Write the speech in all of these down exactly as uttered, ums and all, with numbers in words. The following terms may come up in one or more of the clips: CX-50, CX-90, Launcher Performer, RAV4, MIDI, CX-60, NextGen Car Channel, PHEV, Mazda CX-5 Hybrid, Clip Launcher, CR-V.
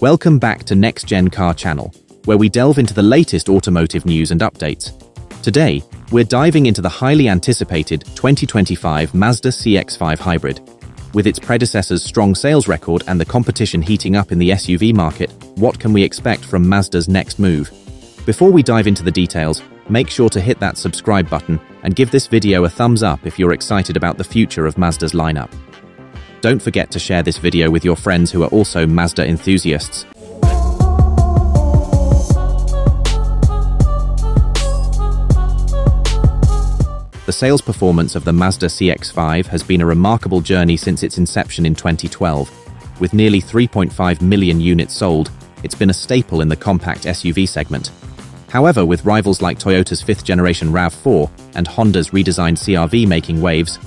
Welcome back to NextGen Car Channel, where we delve into the latest automotive news and updates. Today, we're diving into the highly anticipated twenty twenty-five Mazda C X five Hybrid. With its predecessor's strong sales record and the competition heating up in the S U V market, what can we expect from Mazda's next move? Before we dive into the details, make sure to hit that subscribe button and give this video a thumbs up if you're excited about the future of Mazda's lineup. Don't forget to share this video with your friends who are also Mazda enthusiasts. The sales performance of the Mazda C X five has been a remarkable journey since its inception in twenty twelve. With nearly three point five million units sold, it's been a staple in the compact S U V segment. However, with rivals like Toyota's fifth-generation RAV four and Honda's redesigned C R V making waves,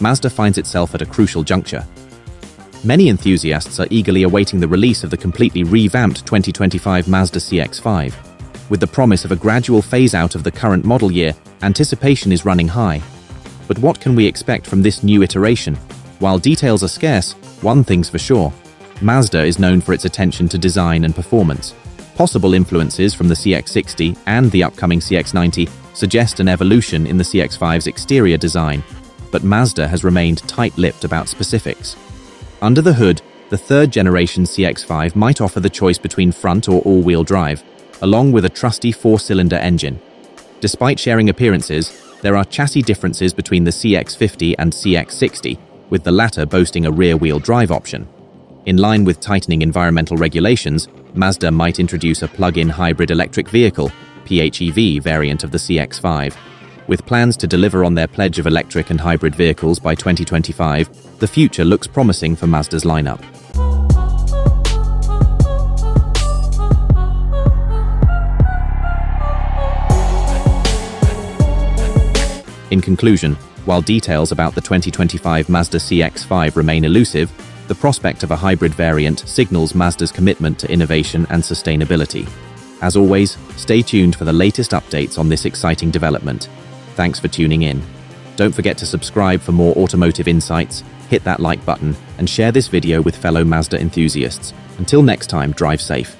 Mazda finds itself at a crucial juncture. Many enthusiasts are eagerly awaiting the release of the completely revamped twenty twenty-five Mazda C X five. With the promise of a gradual phase-out of the current model year, anticipation is running high. But what can we expect from this new iteration? While details are scarce, one thing's for sure. Mazda is known for its attention to design and performance. Possible influences from the C X sixty and the upcoming C X ninety suggest an evolution in the C X five's exterior design, but Mazda has remained tight-lipped about specifics. Under the hood, the third-generation C X five might offer the choice between front or all-wheel drive, along with a trusty four-cylinder engine. Despite sharing appearances, there are chassis differences between the C X fifty and C X sixty, with the latter boasting a rear-wheel drive option. In line with tightening environmental regulations, Mazda might introduce a plug-in hybrid electric vehicle, P H E V variant of the C X five. With plans to deliver on their pledge of electric and hybrid vehicles by twenty twenty-five, the future looks promising for Mazda's lineup. In conclusion, while details about the twenty twenty-five Mazda C X five remain elusive, the prospect of a hybrid variant signals Mazda's commitment to innovation and sustainability. As always, stay tuned for the latest updates on this exciting development. Thanks for tuning in. Don't forget to subscribe for more automotive insights, hit that like button, and share this video with fellow Mazda enthusiasts. Until next time, drive safe.